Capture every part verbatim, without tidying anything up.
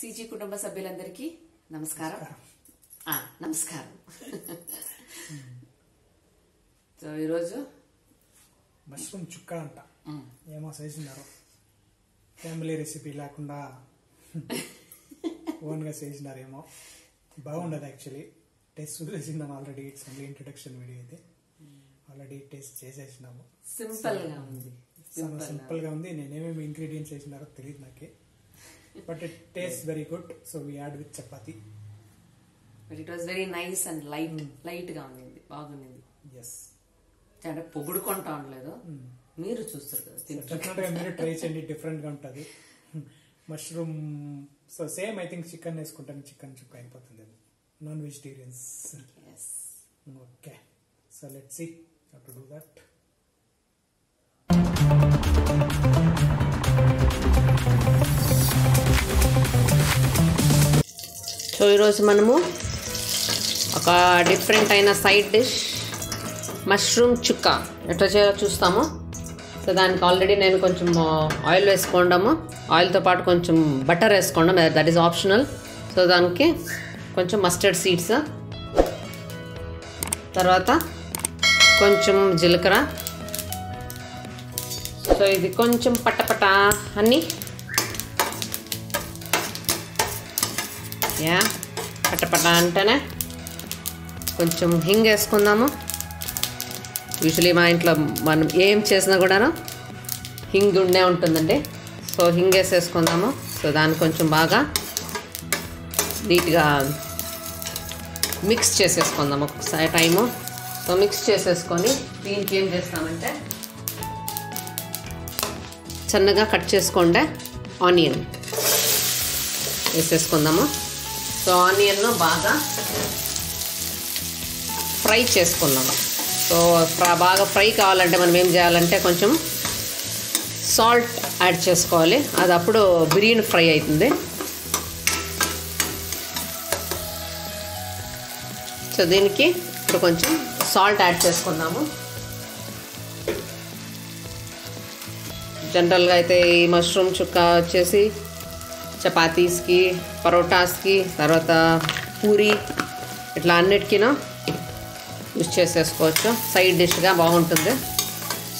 CG कुटुंब सभ्युलंदरिकी नमस्कारम आ नमस्कारम तो ई रोजु मश्रूम चुक्का अंट एमो చేస్తున్నారు फैमिली रेसीपी लाकुंडा ఓన్ గా చేస్తున్నారేమో బాగుండదు యాక్చువల్లీ టెస్ట్ చేసినాం already it's only introduction video ఇది ఆల్రెడీ టెస్ట్ చేసేసినాము సింపుల్ గా ఉంది సింపుల్ గా ఉంది నేనేమేం ఇంగ్రీడియెంట్స్ చేస్తున్నారో తెలియదు నాకు but it tastes very good so we add with chapati but it was very nice and light mm. light ga undi bagundindi yes అంటే పొగుడుకుంటా ఉండలేదు మీరు చూస్తారు కదా తింటారు మీరు ట్రై చేయండి డిఫరెంట్ గా ఉంటది mushroom so same I think chicken చేసుకుంటాం చికెన్ చుక్క అయిపోతుంది non vegetarians yes okay so let's see how to do that so ఈ రోజు మనము ఒక డిఫరెంట్ అయిన సైడ్ డిష్ మష్రూమ్ చుక్క ఎట్లా చేయాలో చూస్తాము. సో దానికి ఆల్రెడీ నేను కొంచెం ఆయిల్ వేసుకుందాము, ఆయిల్తో పాటు కొంచెం బటర్ వేసుకుందాం, దట్ ఈస్ ఆప్షనల్. సో దానికి కొంచెం మస్టర్డ్ సీడ్స్, తర్వాత కొంచెం జీలకర్ర. సో ఇది కొంచెం పట్టపట అన్నీ యా పట్టపట అంటేనే కొంచెం హింగ్ వేసుకుందాము. యూజువలీ మా ఇంట్లో మనం ఏం చేసినా కూడాను హింగ్ ఉండే ఉంటుందండి. సో హింగ్ వేసేసుకుందాము. సో దాన్ని కొంచెం బాగా నీట్గా మిక్స్ చేసేసుకుందాము ఒకసారి టైము. సో మిక్స్ చేసేసుకొని దీనికి ఏం చేస్తామంటే చిన్నగా కట్ చేసుకోండి ఆనియన్ వేసేసుకుందాము. సో ఆనియన్ బాగా ఫ్రై చేసుకుందాము. సో బాగా ఫ్రై కావాలంటే మనం ఏం చేయాలంటే కొంచెం సాల్ట్ యాడ్ చేసుకోవాలి, అది అప్పుడు బిర్యానీ ఫ్రై అవుతుంది. సో దీనికి ఇప్పుడు కొంచెం సాల్ట్ యాడ్ చేసుకుందాము. జనరల్గా అయితే ఈ మష్రూమ్ చుక్క వచ్చేసి చపాతీస్కి, పరోటాస్కి, తర్వాత పూరి ఇట్లా అన్నిటికీనో యూజ్ చేసేసుకోవచ్చు, సైడ్ డిష్గా బాగుంటుంది.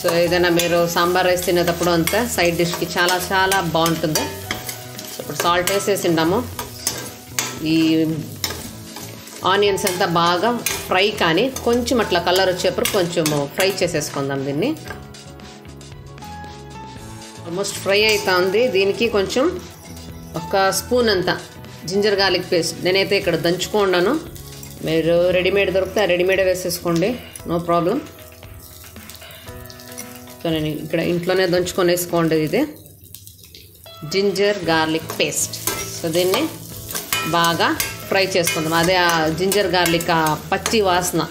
సో ఏదైనా మీరు సాంబార్ రైస్ తినేటప్పుడు అంతా సైడ్ డిష్కి చాలా చాలా బాగుంటుంది. సో ఇప్పుడు సాల్ట్ వేసేసిండాము. ఈ ఆనియన్స్ అంతా బాగా ఫ్రై కానీ కొంచెం అట్లా కలర్ వచ్చేప్పుడు కొంచెం ఫ్రై చేసేసుకుందాం దీన్ని. ఆల్మోస్ట్ ఫ్రై అవుతా ఉంది. దీనికి కొంచెం ఒక స్పూన్ అంతా జింజర్ గార్లిక్ పేస్ట్ నేనైతే ఇక్కడ దంచుకున్నాను, మీరు రెడీమేడ్ దొరికితే రెడీమేడ్ వేసేసుకోండి, నో ప్రాబ్లం. సో నేను ఇక్కడ ఇంట్లోనే దంచుకొని వేసుకోండి ఇది జింజర్ గార్లిక్ పేస్ట్. సో దీన్ని బాగా ఫ్రై చేసుకుందాం. అదే ఆ జింజర్ గార్లిక్ ఆ పచ్చి వాసన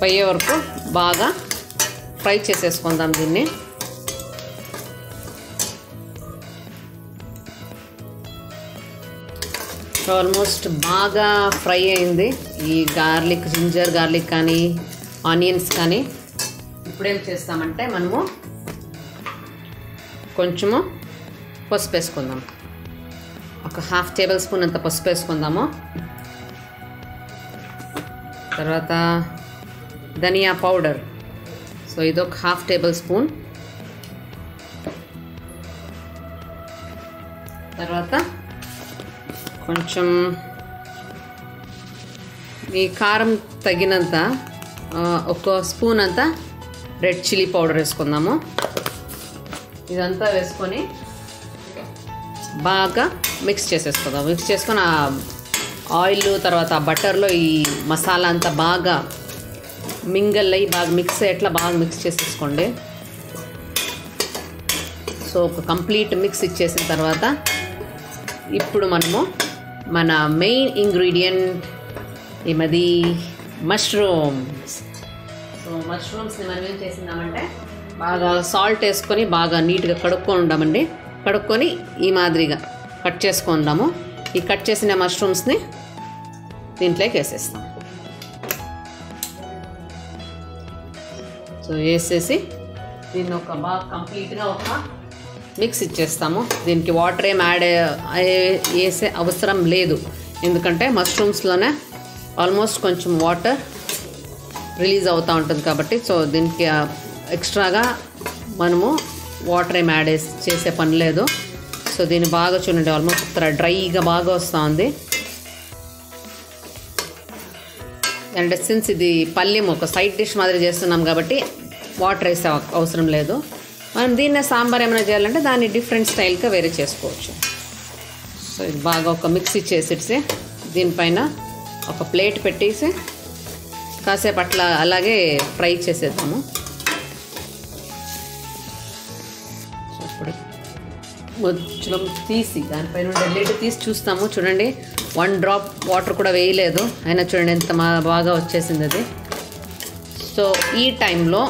పోయే వరకు బాగా ఫ్రై చేసేసుకుందాం దీన్ని. ఆల్మోస్ట్ బాగా ఫ్రై అయింది ఈ గార్లిక్, జింజర్ గార్లిక్ కానీ ఆనియన్స్ కానీ. ఇప్పుడేం చేస్తామంటే మనము కొంచెము పసుపు వేసుకుందాం, ఒక హాఫ్ టేబుల్ స్పూన్ అంత పసుపు వేసుకుందాము. తర్వాత ధనియా పౌడర్, సో ఇదొక హాఫ్ టేబుల్ స్పూన్. తర్వాత కొంచెం ఈ కారం తగినంత ఒక స్పూన్ అంతా రెడ్ చిల్లీ పౌడర్ వేసుకుందాము. ఇదంతా వేసుకొని బాగా మిక్స్ చేసేసుకుందాం. మిక్స్ చేసుకొని ఆ ఆయిల్ తర్వాత ఆ బటర్లో ఈ మసాలా అంతా బాగా మింగల్ అయ్యి బాగా మిక్స్ అయ్యేట్లా బాగా మిక్స్ చేసేసుకోండి. సో ఒక కంప్లీట్ మిక్స్ ఇచ్చేసిన తర్వాత ఇప్పుడు మనము మన మెయిన్ ఇంగ్రీడియంట్ ఏమది మష్రూమ్స్. సో మష్రూమ్స్ని మనం ఏం చేసిందామంటే బాగా సాల్ట్ వేసుకొని బాగా నీట్గా కడుక్కొని ఉండామండి. కడుక్కొని ఈ మాదిరిగా కట్ చేసుకుందాము. ఈ కట్ చేసిన మష్రూమ్స్ని దీంట్లోకి వేసేస్తాం. సో వేసేసి దీన్ని ఒక బాగా కంప్లీట్గా ఒక మిక్స్ ఇచ్చేస్తాము. దీనికి వాటర్ ఏం యాడ్ చేసే అవసరం లేదు, ఎందుకంటే మష్రూమ్స్ లోనే ఆల్మోస్ట్ కొంచెం వాటర్ రిలీజ్ అవుతా ఉంటుంది కాబట్టి. సో దీనికి ఎక్స్ట్రాగా మనము వాటర్ ఏం యాడ్ చేసే పని లేదు. సో దీన్ని బాగా చూడండి, ఆల్మోస్ట్ డ్రైగా బాగా వస్తూ ఉంది. అండ్ సిన్స్ ఇది పల్లెము ఒక సైడ్ డిష్ మాదిరి చేస్తున్నాం కాబట్టి వాటర్ వేసే అవసరం లేదు. మనం దీన్నే సాంబార్ ఏమైనా చేయాలంటే దాన్ని డిఫరెంట్ స్టైల్గా వేరే చేసుకోవచ్చు. సో ఇది బాగా ఒక మిక్స్ ఇచ్చేసి దీనిపైన ఒక ప్లేట్ పెట్టేసి కాసేపు అట్లా అలాగే ఫ్రై చేసేద్దాము. ఇప్పుడు కొంచెం తీసి దానిపైన ఉండే లిడ్ తీసి చూస్తాము. చూడండి వన్ డ్రాప్ వాటర్ కూడా వేయలేదు, అయినా చూడండి ఎంత బాగా వచ్చేసింది అది. సో ఈ టైంలో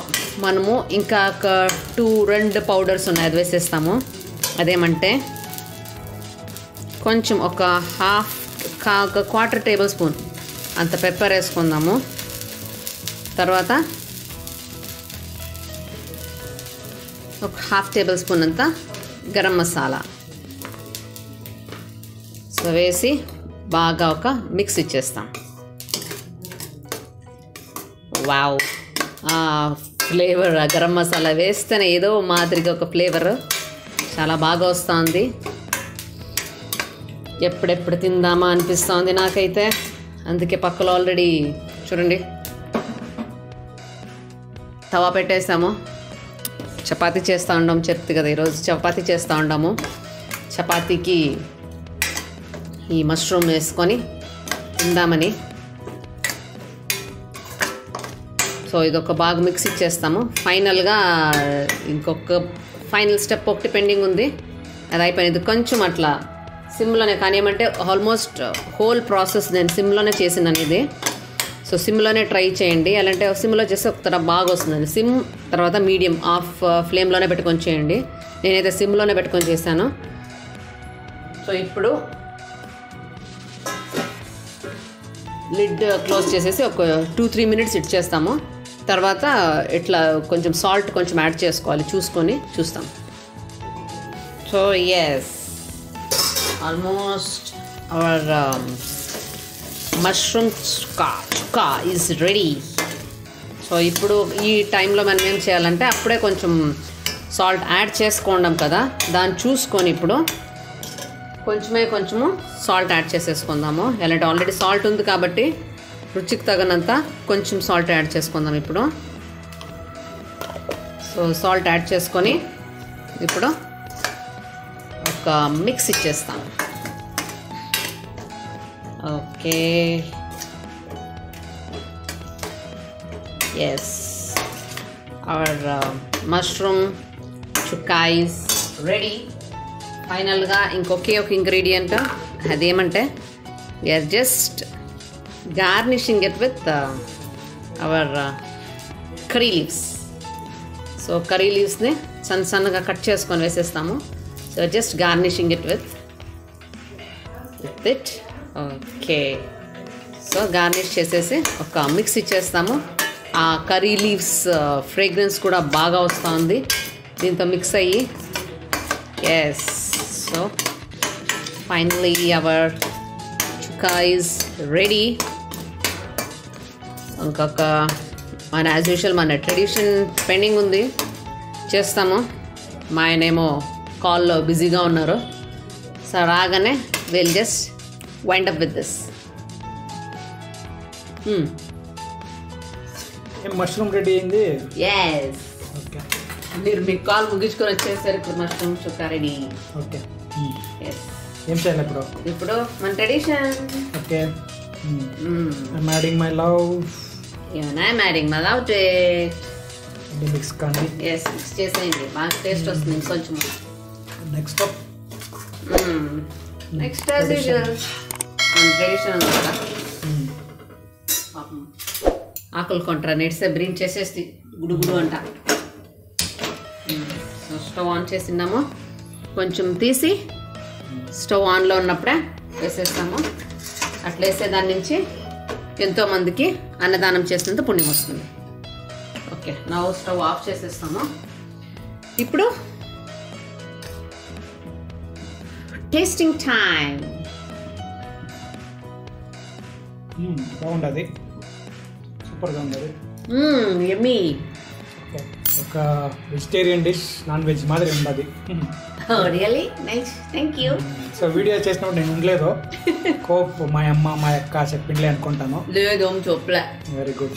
మనము ఇంకా ఒక టూ రెండు పౌడర్స్ ఉన్నాయి, అది వేసేస్తాము. అదేమంటే కొంచెం ఒక హాఫ్ ఒక క్వార్టర్ టేబుల్ స్పూన్ అంత పెప్పర్ వేసుకుందాము. తర్వాత ఒక హాఫ్ టేబుల్ స్పూన్ అంత గరం మసాలా సో వేసి బాగా ఒక మిక్స్ ఇచ్చేస్తాం. వావ్, ఫ్లేవర్ గరం మసాలా వేస్తేనే ఏదో మాదిరిగా ఒక ఫ్లేవర్ చాలా బాగా వస్తుంది. ఎప్పుడెప్పుడు తిందామా అనిపిస్తుంది నాకైతే. అందుకే పక్కలో ఆల్రెడీ చూడండి తవా పెట్టేసాము. చపాతీ చేస్తూ ఉండము చెప్తే కదా, ఈరోజు చపాతీ చేస్తూ ఉండము. చపాతీకి ఈ మష్రూమ్ వేసుకొని తిందామని. సో ఇదొక బాగా మిక్స్ ఇచ్చేస్తాము. ఫైనల్గా ఇంకొక ఫైనల్ స్టెప్ ఒకటి పెండింగ్ ఉంది, అది అయిపోయింది. కొంచెం అట్లా సిమ్లోనే కానీ ఏమంటే ఆల్మోస్ట్ హోల్ ప్రాసెస్ నేను సిమ్లోనే చేసినాను ఇది. సో సిమ్లోనే ట్రై చేయండి, అలాంటే సిమ్లో చేస్తే ఒక తర బాగా వస్తుందండి. సిమ్ తర్వాత మీడియం ఆఫ్ ఫ్లేమ్లోనే పెట్టుకొని చేయండి, నేనైతే సిమ్లోనే పెట్టుకొని చేశాను. సో ఇప్పుడు లిడ్ క్లోజ్ చేసేసి ఒక టూ త్రీ మినిట్స్ ఇచ్చేస్తాము. తర్వాత ఇట్లా కొంచెం సాల్ట్ కొంచెం యాడ్ చేసుకోవాలి చూసుకొని చూస్తాం. So yes, almost our mushroom చుక్కా చుక్కా ఈజ్ రెడీ. సో ఇప్పుడు ఈ టైంలో మనం ఏం చేయాలంటే అప్పుడే కొంచెం సాల్ట్ యాడ్ చేసుకోండం కదా, దాన్ని చూసుకొని ఇప్పుడు కొంచెమే కొంచెము సాల్ట్ యాడ్ చేసేసుకుందాము. ఎలాంటి ఆల్రెడీ సాల్ట్ ఉంది కాబట్టి రుచికి తగినంత కొంచెం సాల్ట్ యాడ్ చేసుకుందాం ఇప్పుడు. సో సాల్ట్ యాడ్ చేసుకొని ఇప్పుడు ఒక మిక్స్ ఇచ్చేస్తాం. Okay, yes, our mushroom Chukka is ready. ఫైనల్గా ఇంకొకే ఒక ఇంగ్రీడియంట్, అదేమంటే we are just garnishing it with our curry leaves. So curry లీవ్స్ని సన్న సన్నగా కట్ చేసుకొని వేసేస్తాము. So just garnishing it with with it okay. So garnish చేసేసి ఒక మిక్స్ ఇచ్చేస్తాము. ఆ కర్రీ లీవ్స్ ఫ్రేగ్రెన్స్ కూడా బాగా వస్తూ ఉంది దీంతో మిక్స్ అయ్యి. ఎస్, సో ఫైనలీ అవర్ చుక్కా ఈజ్ రెడీ. ఇంకొక మన యాజ్ యూజువల్ మన ట్రెడిషన్ పెండింగ్ ఉంది, చేస్తాము. మా ఆయనేమో కాల్లో బిజీగా ఉన్నారు. సో రాగానే will just wind up with this. Mushroom ready అయింది. ఎస్, ఓకే, మీరు మీ కాల్ ముగించుకొని వచ్చేసరికి మష్రూమ్ చుక్కా రెడీ. ఓకే, ఏం చేయాలి ఇప్పుడు? ఇప్పుడు మన tradition. Okay, I'm adding my love. Yeah, I'm adding my love to it. Mix కండి. Yes, mix చేసేయండి. బాగా టేస్ట్ వస్తుంది కొంచెం. Next up. Next as usual. మన ట్రెడిషన్ అన్నమాట. ఆకులు కొంటారా నెట్సే బ్రింగ్ చేసేసి గుడుగుడు అంట. సో స్టవ్ ఆన్ చేసినాము, కొంచెం తీసి స్టవ్ ఆన్లో ఉన్నప్పుడే వేసేస్తాము. అట్లా వేసే దాని నుంచి ఎంతోమందికి అన్నదానం చేసినంత పుణ్యం వస్తుంది. ఓకే, నా స్టవ్ ఆఫ్ చేసేస్తాము. ఇప్పుడు Tasting time. Hmm. Bound adi. Super bound adi. Hmm. Yummy. Okay. Oka vegetarian dish, non-veg madre undadi. Oh, really? Nice. Thank you. So video chesna undu engledo. Cope my amma my akka cheppindle anukuntano. Ledo um choppla. Very good.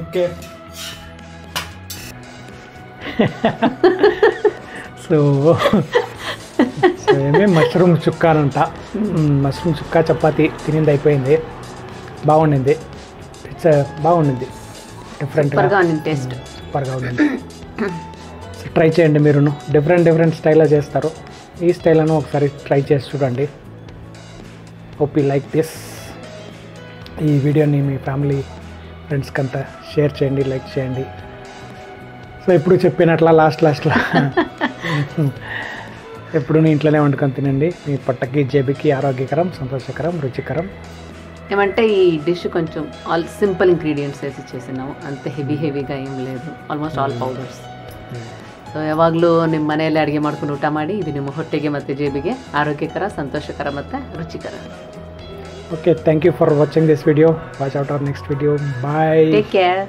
Okay. So so ఏమే mushroom చుక్కా అంట mushroom చుక్కా చపాతీ తినింది అయిపోయింది బాగుండింది it's బాగుండింది different గా ఉంది taste సూపర్గా ఉంది సో ట్రై చేయండి మీరును డిఫరెంట్ డిఫరెంట్ స్టైల్లో చేస్తారు ఈ స్టైల్ను ఒకసారి ట్రై చేసి చూడండి హోప్ యు లైక్ దిస్ ఈ వీడియోని మీ ఫ్యామిలీ ఫ్రెండ్స్కి అంతా షేర్ చేయండి లైక్ చేయండి సో ఎప్పుడు చెప్పినట్లా లాస్ట్ లాస్ట్లా ఎప్పుడు ఇంట్లోనే వండుకొని తినండి మీ పొట్టకి జేబుకి ఆరోగ్యకరం సంతోషకరం రుచికరం ఏమంటే ఈ డిష్ కొంచెం ఆల్ సింపుల్ ఇంగ్రీడియంట్స్ వేసి చేసినాము అంత హెవీ హెవీగా ఏం లేదు ఆల్మోಸ್ಟ್ ఆల్ పౌడర్స్ ಸೊ ಯಾವಾಗಲೂ ನಿಮ್ಮ ಮನೆಯಲ್ಲಿ ಅಡುಗೆ ಮಾಡ್ಕೊಂಡು ಊಟ ಮಾಡಿ ಇದು ನಿಮ್ಮ ಹೊಟ್ಟೆಗೆ ಮತ್ತು ಜೇಬಿಗೆ ಆರೋಗ್ಯಕರ ಸಂತೋಷಕರ ಮತ್ತು ರುಚಿಕರ okay thank you for watching this video watch out our next video bye take care